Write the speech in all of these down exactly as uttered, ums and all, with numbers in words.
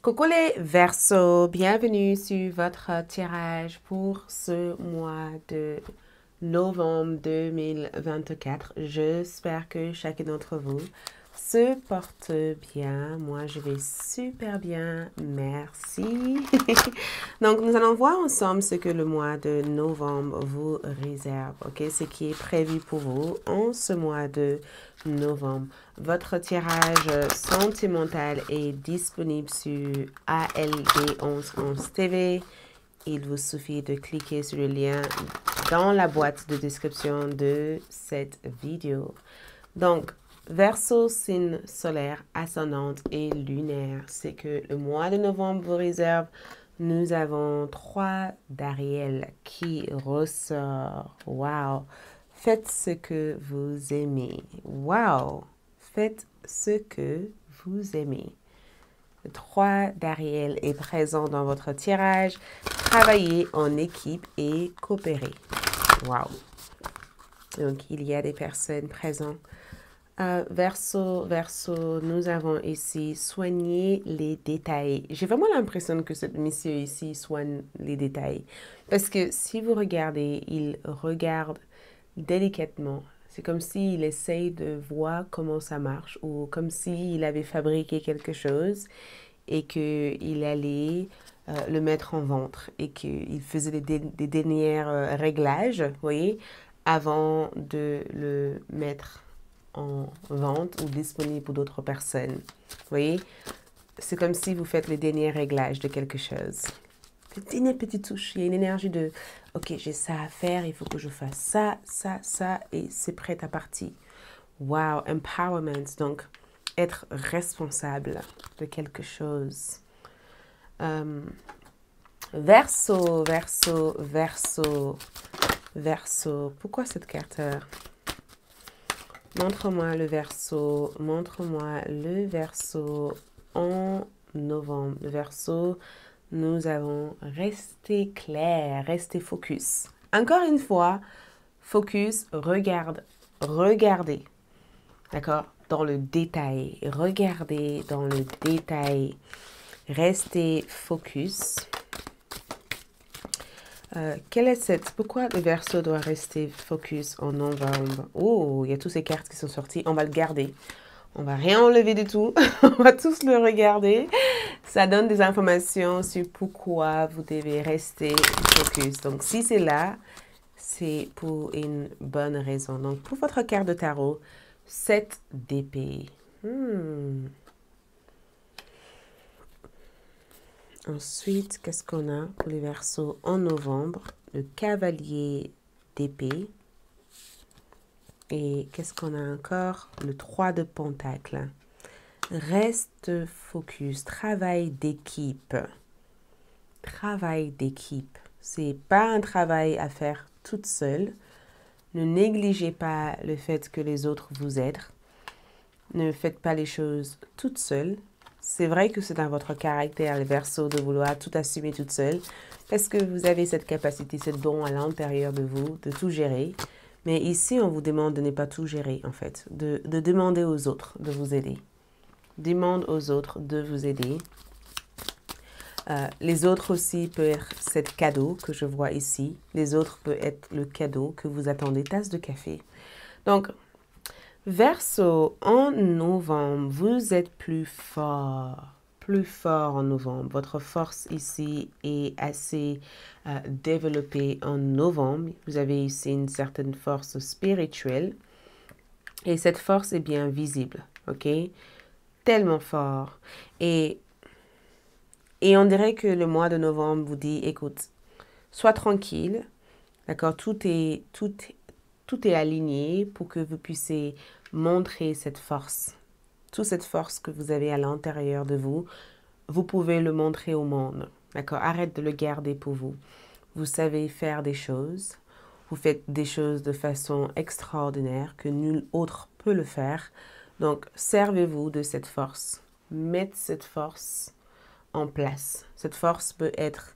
Coucou les Verseaux, bienvenue sur votre tirage pour ce mois de novembre deux mille vingt-quatre. J'espère que chacun d'entre vous se porte bien. Moi, je vais super bien, merci. Donc, nous allons voir ensemble ce que le mois de novembre vous réserve, ok? Ce qui est prévu pour vous en ce mois de novembre. Votre tirage sentimental est disponible sur A L D onze onze point T V. Il vous suffit de cliquer sur le lien dans la boîte de description de cette vidéo. Donc, Verseau, signe solaire, ascendante et lunaire, c'est que le mois de novembre vous réserve. Nous avons trois d'Ariel qui ressort. Waouh! Faites ce que vous aimez. Waouh! Faites ce que vous aimez. Le trois d'Ariel est présent dans votre tirage. Travaillez en équipe et coopérez. Waouh! Donc, il y a des personnes présentes. Euh, Verseau, Verseau, nous avons ici soigner les détails. J'ai vraiment l'impression que ce monsieur ici soigne les détails. Parce que si vous regardez, il regarde délicatement. C'est comme s'il essaye de voir comment ça marche ou comme s'il avait fabriqué quelque chose et qu'il allait euh, le mettre en ventre et qu'il faisait des, dé des derniers euh, réglages, vous voyez, avant de le mettre en vente ou disponible pour d'autres personnes. Vous voyez, c'est comme si vous faites les derniers réglages de quelque chose. Une petite touche, il y a une énergie de « Ok, j'ai ça à faire, il faut que je fasse ça, ça, ça, et c'est prêt à partir. » Wow, empowerment, donc être responsable de quelque chose. Euh, Verseau, Verseau, Verseau, Verseau. Pourquoi cette carte? Montre-moi le Verseau, montre-moi le Verseau en novembre. Le Verseau, nous avons resté clair, resté focus. Encore une fois, focus, regarde, regardez, d'accord? Dans le détail, regardez dans le détail, restez focus. Euh, quelle est cette... Pourquoi le Verseau doit rester focus en novembre? Oh, il y a toutes ces cartes qui sont sorties. On va le garder. On va rien enlever du tout. On va tous le regarder. Ça donne des informations sur pourquoi vous devez rester focus. Donc, si c'est là, c'est pour une bonne raison. Donc, pour votre carte de tarot, sept d'épée. Hmm. Ensuite, qu'est-ce qu'on a pour les Verseaux en novembre? Le cavalier d'épée. Et qu'est-ce qu'on a encore? Le trois de pentacle. Reste focus. Travail d'équipe. Travail d'équipe. C'est pas un travail à faire toute seule. Ne négligez pas le fait que les autres vous aident. Ne faites pas les choses toute seule. C'est vrai que c'est dans votre caractère, le Verseau, de vouloir tout assumer toute seule, parce que vous avez cette capacité, ce don à l'intérieur de vous, de tout gérer. Mais ici, on vous demande de ne pas tout gérer, en fait, de, de demander aux autres de vous aider. Demande aux autres de vous aider. Euh, les autres aussi peuvent être cet cadeau que je vois ici. Les autres peuvent être le cadeau que vous attendez, tasse de café. Donc, Verseau, en novembre, vous êtes plus fort, plus fort en novembre. Votre force ici est assez euh, développée en novembre. Vous avez ici une certaine force spirituelle et cette force est bien visible, ok? Tellement fort. Et, et on dirait que le mois de novembre vous dit, écoute, sois tranquille, d'accord? Tout est, tout est, tout est aligné pour que vous puissiez montrer cette force. Toute cette force que vous avez à l'intérieur de vous, vous pouvez le montrer au monde. D'accord? Arrête de le garder pour vous. Vous savez faire des choses. Vous faites des choses de façon extraordinaire que nul autre peut le faire. Donc, servez-vous de cette force. Mettez cette force en place. Cette force peut être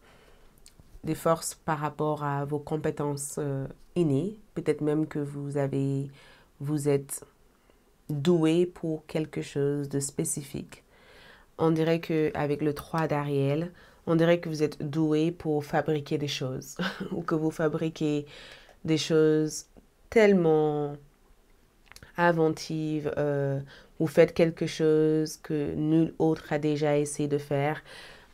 des forces par rapport à vos compétences euh, innées. Peut-être même que vous avez, vous êtes doué pour quelque chose de spécifique. on dirait qu'avec le trois d'Ariel, on dirait que vous êtes doué pour fabriquer des choses ou que vous fabriquez des choses tellement inventives. Euh, vous faites quelque chose que nul autre a déjà essayé de faire.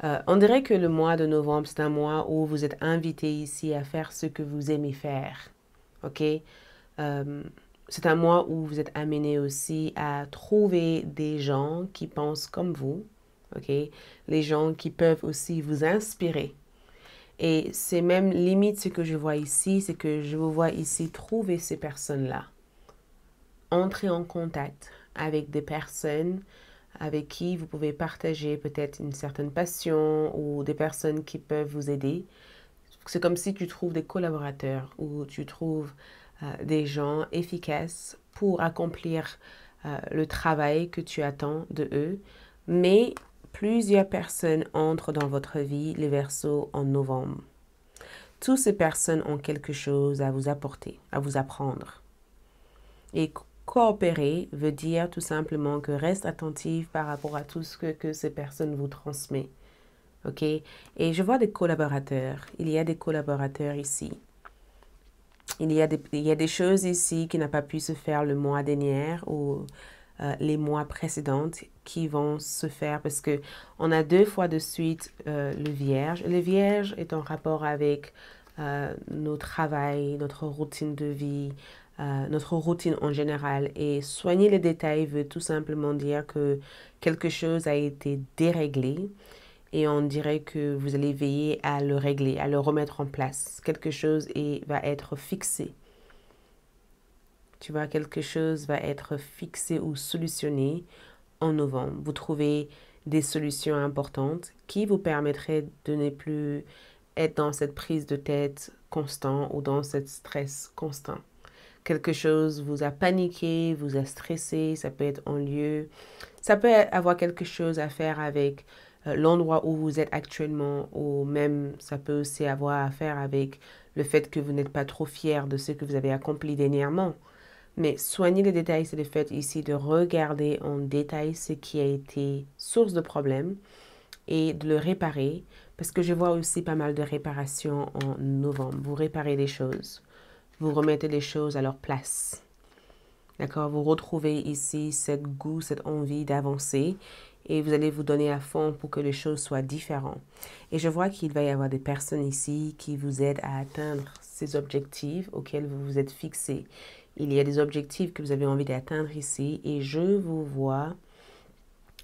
Euh, on dirait que le mois de novembre, c'est un mois où vous êtes invité ici à faire ce que vous aimez faire. OK? Euh, c'est un mois où vous êtes amené aussi à trouver des gens qui pensent comme vous. OK? Les gens qui peuvent aussi vous inspirer. Et c'est même limite ce que je vois ici, c'est que je vous vois ici trouver ces personnes-là. Entrer en contact avec des personnes avec qui vous pouvez partager peut-être une certaine passion ou des personnes qui peuvent vous aider. C'est comme si tu trouves des collaborateurs ou tu trouves euh, des gens efficaces pour accomplir euh, le travail que tu attends de eux. Mais plusieurs personnes entrent dans votre vie, les Verseaux, en novembre. Toutes ces personnes ont quelque chose à vous apporter, à vous apprendre. Et coopérer veut dire tout simplement que reste attentif par rapport à tout ce que, que ces personnes vous transmettent. OK? Et je vois des collaborateurs. Il y a des collaborateurs ici. Il y a des, il y a des choses ici qui n'ont pas pu se faire le mois dernier ou euh, les mois précédents qui vont se faire parce qu'on a deux fois de suite euh, le Vierge. Le Vierge est en rapport avec euh, nos travails, notre routine de vie, Euh, notre routine en général. Et soigner les détails veut tout simplement dire que quelque chose a été déréglé et on dirait que vous allez veiller à le régler, à le remettre en place. Quelque chose et va être fixé. Tu vois, quelque chose va être fixé ou solutionné en novembre. Vous trouvez des solutions importantes qui vous permettraient de ne plus être dans cette prise de tête constante ou dans ce stress constant. Quelque chose vous a paniqué, vous a stressé, ça peut être un lieu. Ça peut avoir quelque chose à faire avec euh, l'endroit où vous êtes actuellement ou même ça peut aussi avoir à faire avec le fait que vous n'êtes pas trop fier de ce que vous avez accompli dernièrement. Mais soigner les détails, c'est le fait ici de regarder en détail ce qui a été source de problème et de le réparer parce que je vois aussi pas mal de réparations en novembre. Vous réparez les choses. Vous remettez les choses à leur place. D'accord? Vous retrouvez ici cette goût, cette envie d'avancer et vous allez vous donner à fond pour que les choses soient différentes. Et je vois qu'il va y avoir des personnes ici qui vous aident à atteindre ces objectifs auxquels vous vous êtes fixés. Il y a des objectifs que vous avez envie d'atteindre ici et je vous vois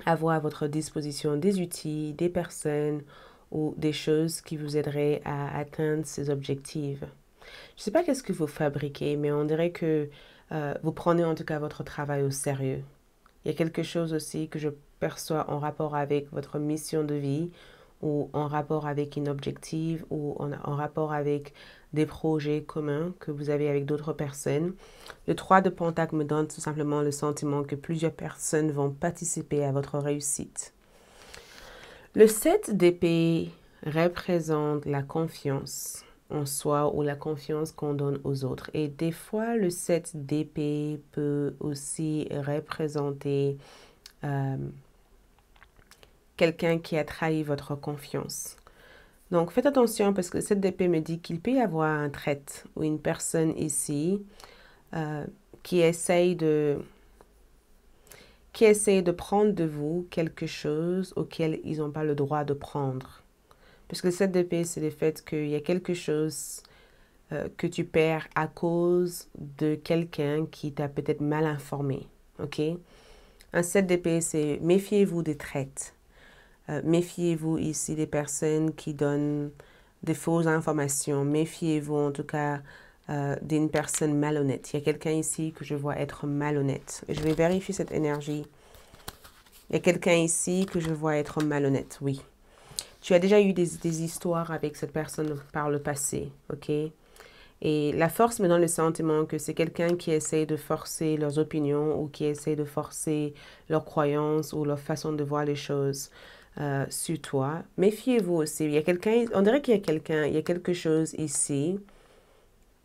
avoir à votre disposition des outils, des personnes ou des choses qui vous aideraient à atteindre ces objectifs. Je ne sais pas qu'est-ce que vous fabriquez, mais on dirait que euh, vous prenez en tout cas votre travail au sérieux. Il y a quelque chose aussi que je perçois en rapport avec votre mission de vie ou en rapport avec une objectif ou en, en rapport avec des projets communs que vous avez avec d'autres personnes. Le trois de Pentacle me donne tout simplement le sentiment que plusieurs personnes vont participer à votre réussite. Le sept d'épée représente la confiance en soi ou la confiance qu'on donne aux autres. Et des fois, le sept d'épée peut aussi représenter euh, quelqu'un qui a trahi votre confiance. Donc, faites attention parce que le sept d'épée me dit qu'il peut y avoir un traître ou une personne ici euh, qui essaye de qui essaye de prendre de vous quelque chose auquel ils n'ont pas le droit de prendre. Parce que le sept d'épée, c'est le fait qu'il y a quelque chose euh, que tu perds à cause de quelqu'un qui t'a peut-être mal informé. OK? Un sept d'épée, c'est méfiez-vous des traites. Euh, méfiez-vous ici des personnes qui donnent des fausses informations. Méfiez-vous en tout cas euh, d'une personne malhonnête. Il y a quelqu'un ici que je vois être malhonnête. Je vais vérifier cette énergie. Il y a quelqu'un ici que je vois être malhonnête, oui. Tu as déjà eu des, des histoires avec cette personne par le passé, OK? Et la force me donne le sentiment que c'est quelqu'un qui essaie de forcer leurs opinions ou qui essaie de forcer leurs croyances ou leur façon de voir les choses euh, sur toi. Méfiez-vous aussi. Il y a quelqu'un, on dirait qu'il y a quelqu'un, il y a quelque chose ici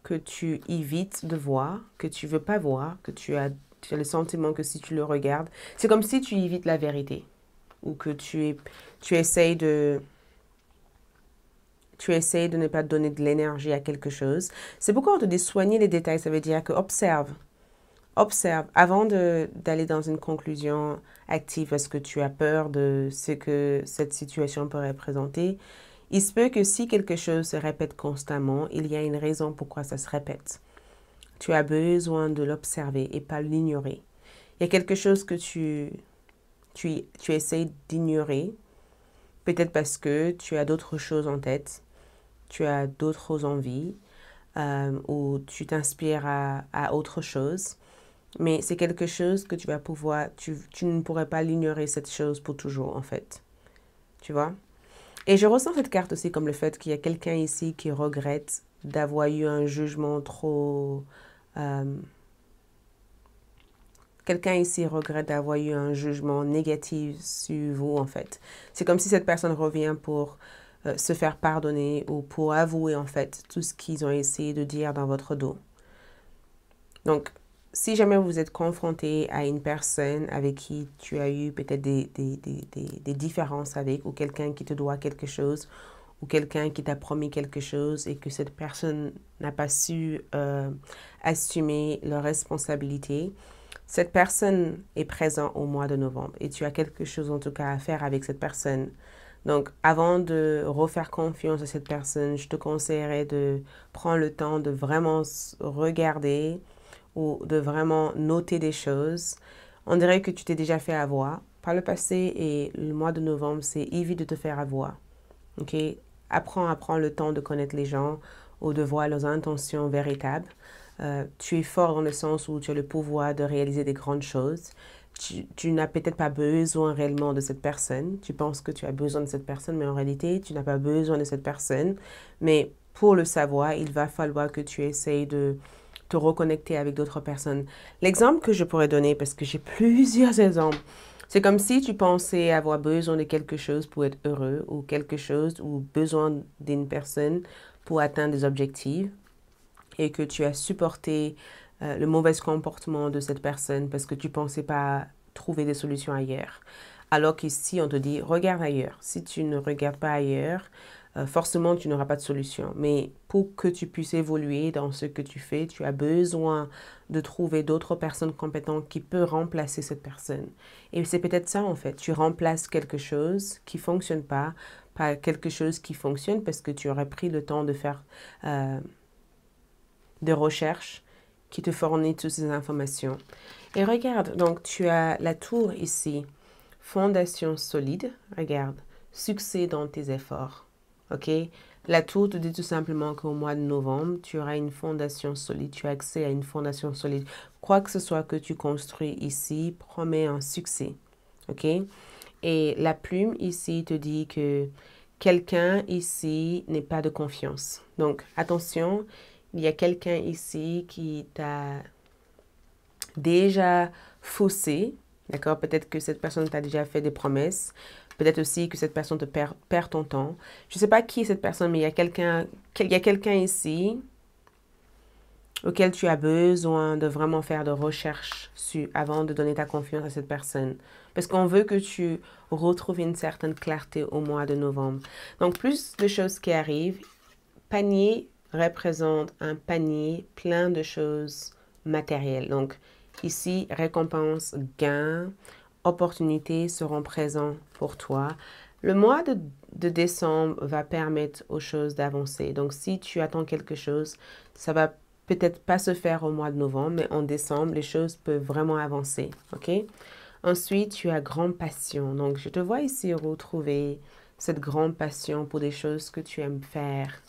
que tu évites de voir, que tu ne veux pas voir, que tu as, tu as le sentiment que si tu le regardes, c'est comme si tu évites la vérité. ou que tu, es, tu, essayes de, tu essayes de ne pas donner de l'énergie à quelque chose. C'est pourquoi on te dit soigner les détails, ça veut dire que observe. Observe avant d'aller dans une conclusion active parce que tu as peur de ce que cette situation pourrait présenter. Il se peut que si quelque chose se répète constamment, il y a une raison pourquoi ça se répète. Tu as besoin de l'observer et pas l'ignorer. Il y a quelque chose que tu, tu, tu essayes d'ignorer, peut-être parce que tu as d'autres choses en tête, tu as d'autres envies euh, ou tu t'inspires à, à autre chose. Mais c'est quelque chose que tu vas pouvoir, tu, tu ne pourrais pas l'ignorer, cette chose, pour toujours, en fait. Tu vois? Et je ressens cette carte aussi comme le fait qu'il y a quelqu'un ici qui regrette d'avoir eu un jugement trop... Euh, quelqu'un ici regrette d'avoir eu un jugement négatif sur vous, en fait. C'est comme si cette personne revient pour euh, se faire pardonner ou pour avouer, en fait, tout ce qu'ils ont essayé de dire dans votre dos. Donc... si jamais vous êtes confronté à une personne avec qui tu as eu peut-être des, des, des, des, des différences avec, ou quelqu'un qui te doit quelque chose, ou quelqu'un qui t'a promis quelque chose et que cette personne n'a pas su euh, assumer leurs responsabilités, cette personne est présente au mois de novembre et tu as quelque chose en tout cas à faire avec cette personne. Donc, avant de refaire confiance à cette personne, je te conseillerais de prendre le temps de vraiment regarder... ou de vraiment noter des choses. On dirait que tu t'es déjà fait avoir par le passé et le mois de novembre, c'est évite de te faire avoir. Ok? Apprends à prendre le temps de connaître les gens ou de voir leurs intentions véritables. Euh, tu es fort dans le sens où tu as le pouvoir de réaliser des grandes choses. Tu, tu n'as peut-être pas besoin réellement de cette personne. Tu penses que tu as besoin de cette personne, mais en réalité, tu n'as pas besoin de cette personne. Mais pour le savoir, il va falloir que tu essayes de... te reconnecter avec d'autres personnes. L'exemple que je pourrais donner, parce que j'ai plusieurs exemples, c'est comme si tu pensais avoir besoin de quelque chose pour être heureux, ou quelque chose, ou besoin d'une personne pour atteindre des objectifs, et que tu as supporté euh, le mauvais comportement de cette personne parce que tu ne pensais pas trouver des solutions ailleurs. Alors qu'ici, on te dit, regarde ailleurs. Si tu ne regardes pas ailleurs, Euh, forcément, tu n'auras pas de solution. Mais pour que tu puisses évoluer dans ce que tu fais, tu as besoin de trouver d'autres personnes compétentes qui peuvent remplacer cette personne. Et c'est peut-être ça, en fait. Tu remplaces quelque chose qui ne fonctionne pas par quelque chose qui fonctionne parce que tu aurais pris le temps de faire euh, des recherches qui te fournissent toutes ces informations. Et regarde, donc tu as la tour ici. Fondation solide. Regarde. Succès dans tes efforts. OK? La tour te dit tout simplement qu'au mois de novembre, tu auras une fondation solide, tu as accès à une fondation solide. Quoi que ce soit que tu construis ici, promet un succès. OK? Et la plume ici te dit que quelqu'un ici n'est pas de confiance. Donc, attention, il y a quelqu'un ici qui t'a déjà faussé. D'accord? Peut-être que cette personne t'a déjà fait des promesses. Peut-être aussi que cette personne te perd, perd ton temps. Je ne sais pas qui est cette personne, mais il y a quelqu'un quelqu'un ici auquel tu as besoin de vraiment faire de recherches sur, avant de donner ta confiance à cette personne. Parce qu'on veut que tu retrouves une certaine clarté au mois de novembre. Donc, plus de choses qui arrivent. Panier représente un panier plein de choses matérielles. Donc, ici, récompense, gain... opportunités seront présentes pour toi. Le mois de, de décembre va permettre aux choses d'avancer. Donc, si tu attends quelque chose, ça va peut-être pas se faire au mois de novembre, mais en décembre, les choses peuvent vraiment avancer. OK? Ensuite, tu as grande passion. Donc, je te vois ici retrouver cette grande passion pour des choses que tu aimes faire.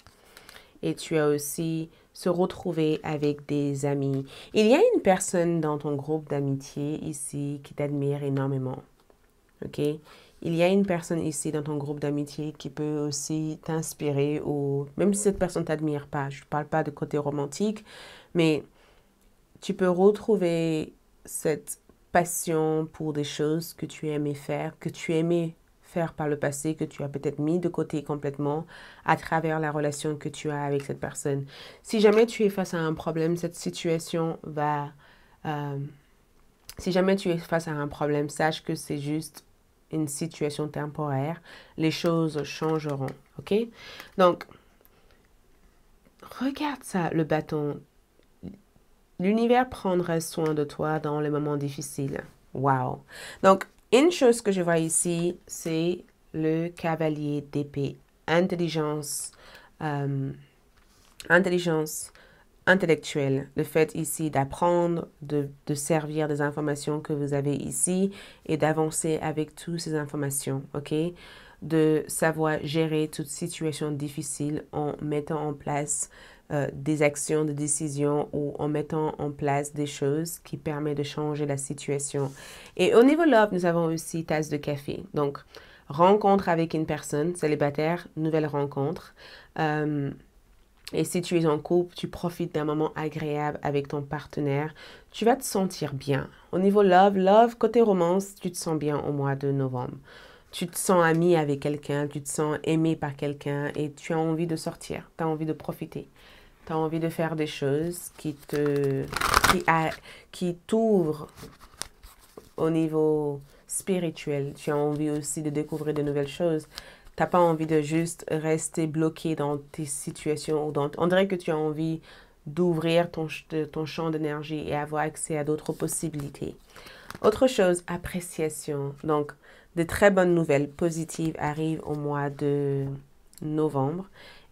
Et tu as aussi se retrouver avec des amis. Il y a une personne dans ton groupe d'amitié ici qui t'admire énormément. OK? Il y a une personne ici dans ton groupe d'amitié qui peut aussi t'inspirer ou même si cette personne ne t'admire pas, je ne parle pas de côté romantique, mais tu peux retrouver cette passion pour des choses que tu aimais faire, que tu aimais faire par le passé, que tu as peut-être mis de côté complètement à travers la relation que tu as avec cette personne. Si jamais tu es face à un problème, cette situation va... Euh, si jamais tu es face à un problème, sache que c'est juste une situation temporaire, les choses changeront, ok? Donc, regarde ça, le bâton. L'univers prendra soin de toi dans les moments difficiles. Wow! Donc, une chose que je vois ici, c'est le cavalier d'épée. Intelligence, euh, intelligence intellectuelle. Le fait ici d'apprendre, de, de servir des informations que vous avez ici et d'avancer avec toutes ces informations, ok? De savoir gérer toute situation difficile en mettant en place euh, des actions, des décisions ou en mettant en place des choses qui permettent de changer la situation. Et au niveau love, nous avons aussi tasse de café. Donc, rencontre avec une personne, célibataire, nouvelle rencontre. Euh, et si tu es en couple, tu profites d'un moment agréable avec ton partenaire. Tu vas te sentir bien. Au niveau love, love, côté romance, tu te sens bien au mois de novembre. Tu te sens ami avec quelqu'un, tu te sens aimé par quelqu'un et tu as envie de sortir, tu as envie de profiter, tu as envie de faire des choses qui te, qui a, qui t'ouvrent au niveau spirituel. Tu as envie aussi de découvrir de nouvelles choses. Tu n'as pas envie de juste rester bloqué dans tes situations. Dans, on dirait que tu as envie d'ouvrir ton, ton champ d'énergie et avoir accès à d'autres possibilités. Autre chose, appréciation. Donc, de très bonnes nouvelles positives arrivent au mois de novembre.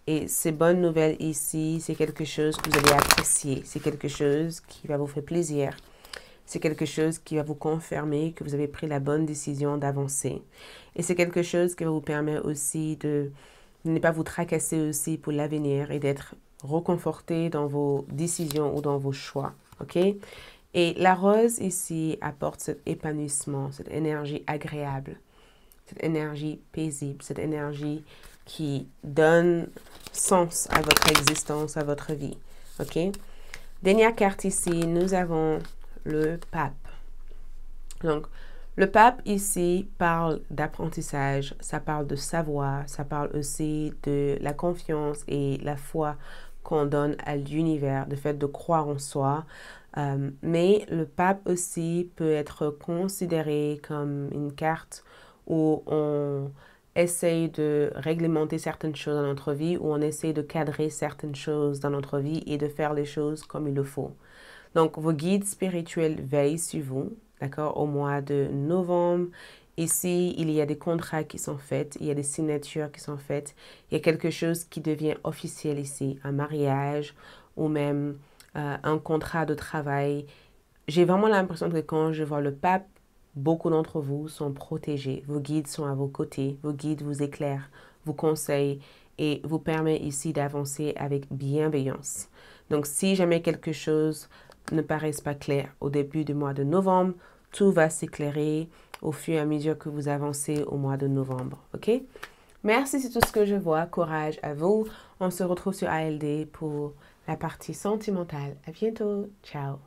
Et ces bonnes nouvelles ici, c'est quelque chose que vous allez apprécier. C'est quelque chose qui va vous faire plaisir. C'est quelque chose qui va vous confirmer que vous avez pris la bonne décision d'avancer. Et c'est quelque chose qui va vous permettre aussi de ne pas vous tracasser aussi pour l'avenir et d'être reconforté dans vos décisions ou dans vos choix. OK? Et la rose ici apporte cet épanouissement, cette énergie agréable, cette énergie paisible, cette énergie qui donne sens à votre existence, à votre vie. OK? Dernière carte ici, nous avons le pape. Donc, le pape ici parle d'apprentissage, ça parle de savoir, ça parle aussi de la confiance et la foi qu'on donne à l'univers, le fait de croire en soi. Euh, mais le pape aussi peut être considéré comme une carte où on essaye de réglementer certaines choses dans notre vie, où on essaye de cadrer certaines choses dans notre vie et de faire les choses comme il le faut. Donc, vos guides spirituels veillent sur vous, d'accord, au mois de novembre. Ici, il y a des contrats qui sont faits, il y a des signatures qui sont faites, il y a quelque chose qui devient officiel ici, un mariage ou même euh, un contrat de travail. J'ai vraiment l'impression que quand je vois le pape, beaucoup d'entre vous sont protégés. Vos guides sont à vos côtés, vos guides vous éclairent, vous conseillent et vous permettent ici d'avancer avec bienveillance. Donc, si jamais quelque chose ne paraissent pas clairs au début du mois de novembre, tout va s'éclairer au fur et à mesure que vous avancez au mois de novembre, ok? Merci, c'est tout ce que je vois. Courage à vous. On se retrouve sur A L D pour la partie sentimentale. À bientôt. Ciao.